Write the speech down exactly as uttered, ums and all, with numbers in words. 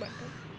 button.